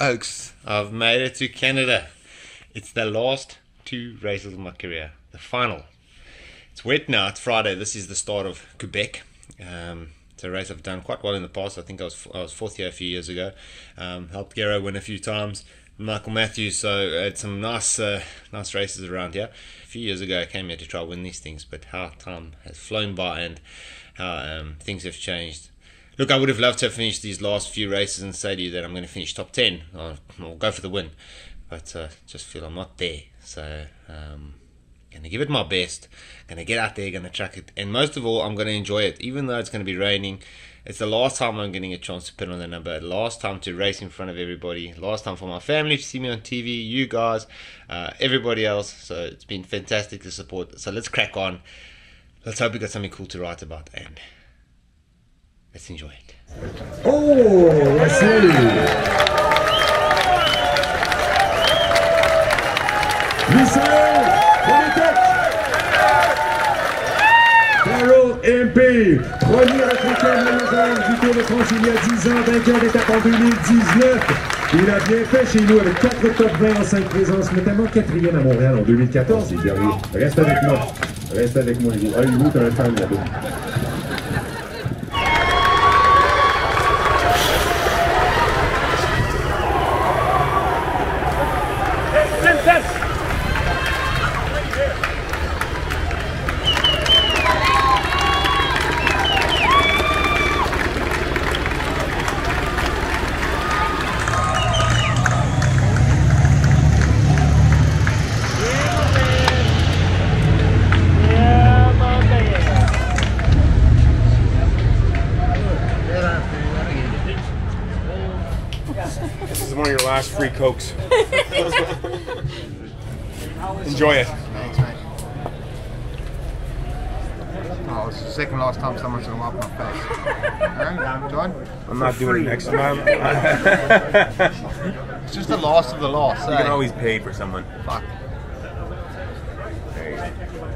Oaks. I've made it to Canada. It's the last two races of my career, the final. It's wet now, it's Friday. This is the start of Quebec. It's a race I've done quite well in the past. I think I was fourth here a few years ago. Helped Gero win a few times. Michael Matthews, so it's some nice races around here. A few years ago I came here to try to win these things, but how time has flown by and how things have changed. Look, I would have loved to have finished these last few races and say to you that I'm going to finish top 10 or go for the win, but just feel I'm not there. So going to give it my best, going to get out there, going to track it, and most of all I'm going to enjoy it. Even though it's going to be raining, it's the last time I'm getting a chance to put on the number, last time to race in front of everybody, last time for my family to see me on TV, you guys, everybody else. So it's been fantastic to support, so let's crack on. Let's hope we got something cool to write about, and let's enjoy it. Oh, that's Daryl Impey, premier africain majeur du Tour de France il y a 10 ans, vainqueur d'étape en 2019. Il a bien fait chez nous avec 4 top 20 en 5 présences, notamment 4e à Montréal en 2014. Et dernier, reste avec moi, Ido. Ah, Ido, t'as un fan là-bas. Free Cokes. Enjoy it. Oh, it's the second last time someone's gonna wipe my face. I'm not doing it next time. It's just the last of the last. You can always pay for someone. Fuck.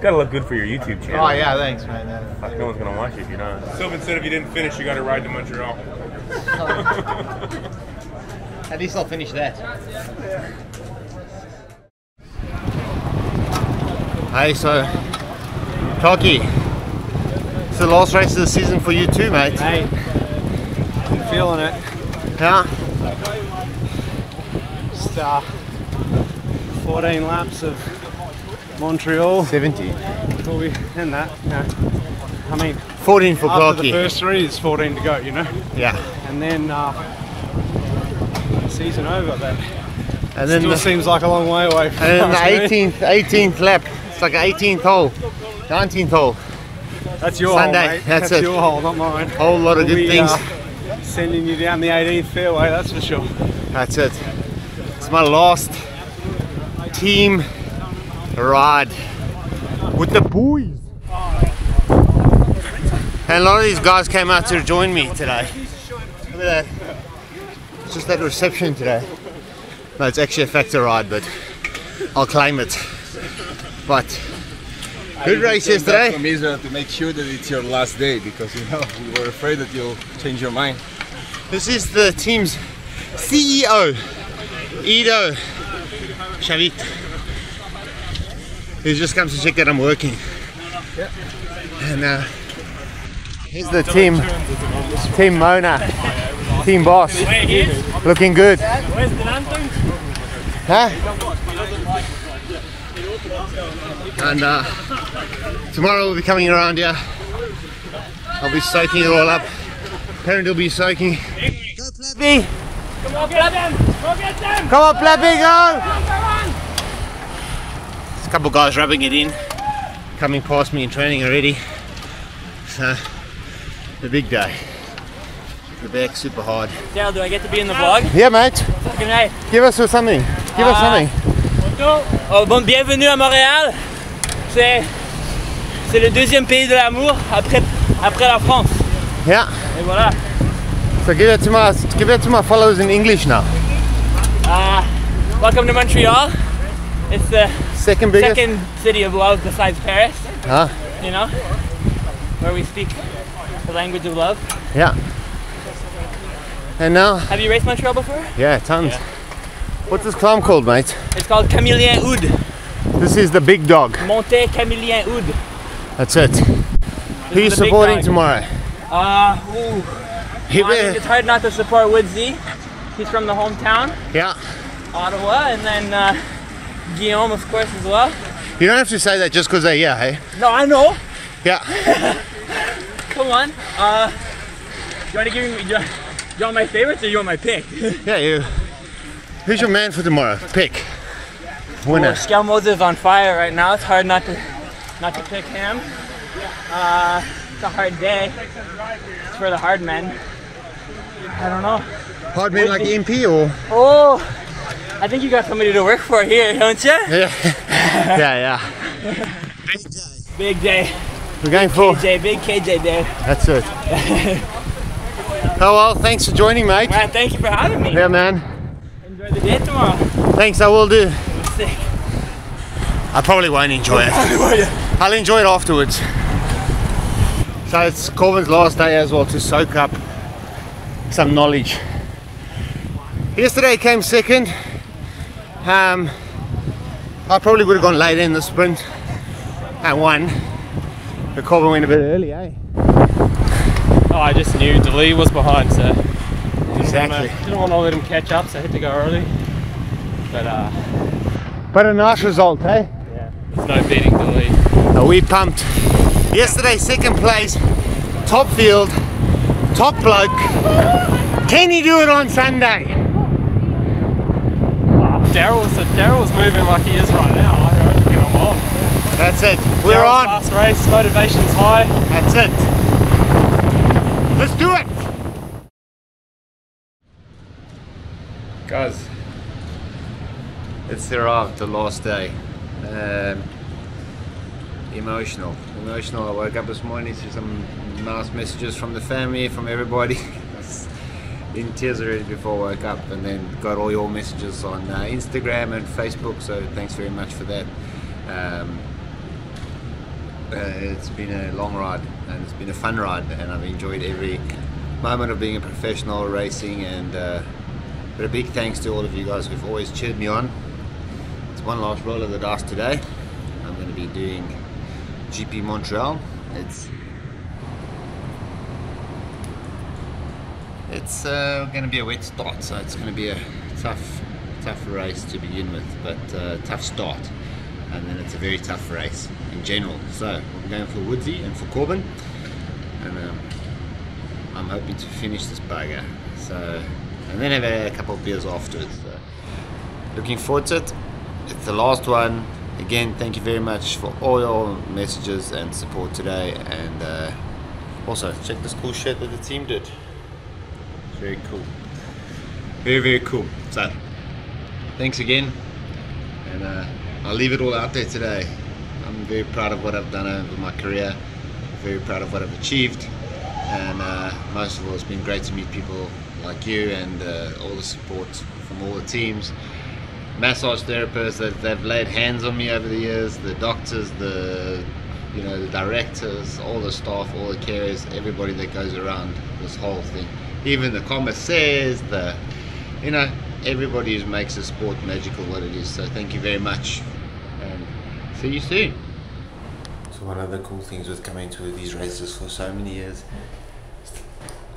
Gotta look good for your YouTube channel. Oh yeah, thanks, man. Fuck, no one's gonna watch it if you're not. Sylvan said if you didn't finish, you got to ride to Montreal. At least I'll finish that. Hey, so, Taki, it's the last race of the season for you too, mate. Hey, I'm feeling it. Yeah? Just 14 laps of Montreal. 70. We'll be in that, yeah. I mean, 14 for Taki. After the first three, there's 14 to go, you know? Yeah. And then, season over, but and then still seems like a long way away from and then the 18th lap, it's like an 18th hole, 19th hole. That's your Sunday. Hole, mate. That's your hole, not mine. Whole lot of we'll good be, things. Sending you down the 18th fairway, that's for sure. That's it. It's my last team ride with the boys. And a lot of these guys came out to join me today. Look at that. It's just that reception today. No, it's actually a factor ride, but I'll claim it. But good race yesterday. From Israel to make sure that it's your last day, because you know we were afraid that you'll change your mind. This is the team's CEO, Ido Shavit, who just comes to check that I'm working. Yep. And here's the team Mona. Team boss, looking good. Huh? And tomorrow we'll be coming around here. I'll be soaking it all up. Parent will be soaking. Go Plappy! Come on, get them! Go get them! Come on, Plappy, go! There's a couple guys rubbing it in, coming past me in training already. So, the big day. Quebec, super hard. Dale, do I get to be in the vlog? Yeah, mate. Fucking right. Give us something. Give us something. Bonjour. Oh, bon, bienvenue à Montréal. C'est le deuxième pays de l'amour après la France. Yeah. Et voilà. So give it to my followers in English now. Welcome to Montreal. It's the second city of love besides Paris. Huh? You know, where we speak the language of love. Yeah. And now... Have you raced Montreal before? Yeah, tons. Yeah. What's this climb called, mate? It's called Camillien Houde. This is the big dog. Montez Camillien Houde. That's it. Who are you supporting tomorrow? It's hard not to support Woodsy. He's from the hometown. Yeah. Ottawa, and then Guillaume, of course, as well. You don't have to say that just because they're here, hey? No, I know. Yeah. Come on. Do you want to give me... You want my favorites or you want my pick? Yeah, you. Who's your man for tomorrow? Pick. Winner. Scalmose is on fire right now. It's hard not to pick him. It's a hard day. It's for the hard men. I don't know. Hard men like EMP or? Oh, I think you got somebody to work for here, don't you? Yeah. yeah. Big day. Big day. We're going for KJ. Big KJ day. That's it. Oh well, thanks for joining, mate. Man, thank you for having me. Yeah, man. Enjoy the day tomorrow. Thanks, I will do. Sick. I probably won't enjoy it. I'll enjoy it afterwards. So it's Corbin's last day as well to soak up some knowledge. Yesterday I came second. I probably would have gone later in the sprint and won. But Corbin went a bit early, eh? Oh, I just knew Dele was behind, so didn't want to let him catch up, so I had to go early. But a nice result, hey? Yeah, there's no beating Dele. No, we pumped. Yesterday, second place, top field, top bloke. Can he do it on Sunday? Daryl's moving like he is right now. I hope to get him on. That's it. We're on. Fast race, motivation's high. That's it. Let's do it! Guys, it's arrived, the last day. Emotional. I woke up this morning to some nice messages from the family, from everybody. I was in tears already before I woke up, and then got all your messages on Instagram and Facebook, so thanks very much for that. It's been a long ride, and it's been a fun ride, and I've enjoyed every moment of being a professional racing, and but a big thanks to all of you guys who've always cheered me on. It's one last roll of the dice today. I'm going to be doing GP Montreal. It's going to be a wet start, so it's going to be a tough race to begin with, but tough start, and then it's a very tough race in general. So I'm going for Woodsy and for Corbin, and I'm hoping to finish this bugger, so, and then have a couple of beers afterwards, so. Looking forward to it. It's the last one. Again, thank you very much for all your messages and support today, and also check this cool shirt that the team did. It's very cool, very cool. So thanks again, and I'll leave it all out there today. I'm very proud of what I've done over my career, very proud of what I've achieved, and most of all, it's been great to meet people like you, and all the support from all the teams, massage therapists that they've laid hands on me over the years, the doctors, the directors, all the staff, all the carers, everybody that goes around this whole thing, even the commissaires, everybody who makes the sport magical what it is. So thank you very much, and see you soon. So one of the cool things with coming to these races for so many years,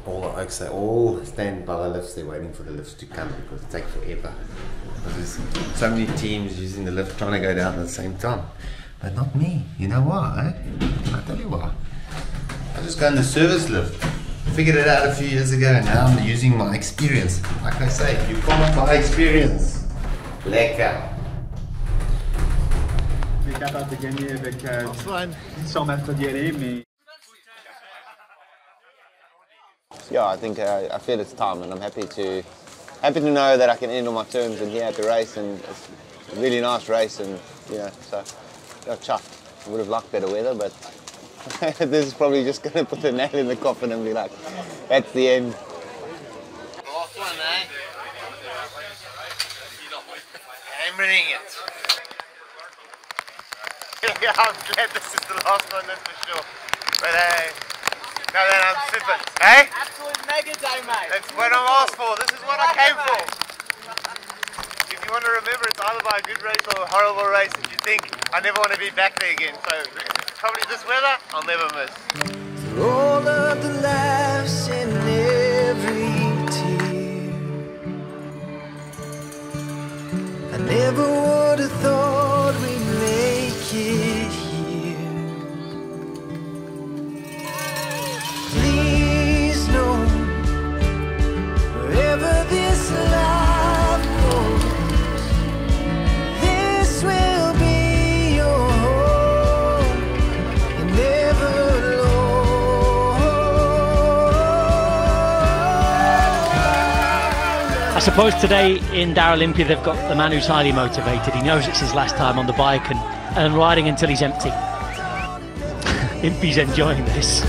all the oaks, they all stand by the lifts. They're waiting for the lifts to come because it takes forever. There's so many teams using the lift trying to go down at the same time, but not me. You know why? Eh? I'll tell you why. I just go in the service lift. Figured it out a few years ago, and now I'm using my experience. Like I say, you can't buy experience. Lekker. Je suis capable de gagner avec son matériel, mais. Yeah, I think I feel it's time, and I'm happy to know that I can end on my terms and here at the race, and it's a really nice race, and so got chuffed. Would have liked better weather, but. This is probably just going to put a nail in the coffin and be like, that's the end. Last one, eh? Hammering it. Yeah, I'm glad this is the last one, that's for sure. But No, I'm super. Hey? Absolute mega dynamite. That's what I asked for. This is what I came for. If you want to remember, it's either by a good race or a horrible race. If you think, I never want to be back there again. So, probably this weather, I'll never miss. Through all of the laughs in every tear, I never would have thought we'd make it here. Please know, wherever this life goes, this will be your home. You're never alone. I suppose today in Daryl Impey they've got the man who's highly motivated. He knows it's his last time on the bike and riding until he's empty. Impey's enjoying this.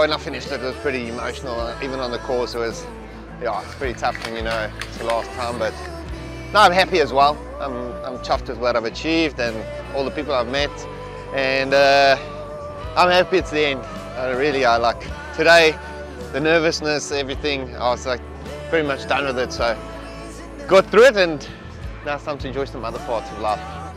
When I finished it was pretty emotional. Even on the course it was, yeah, it's pretty tough when you know it's the last time, but no, I'm happy as well. I'm chuffed with what I've achieved and all the people I've met, and I'm happy it's the end. I like today, the nervousness, everything, I was like pretty much done with it, so got through it, and now it's time to enjoy some other parts of life.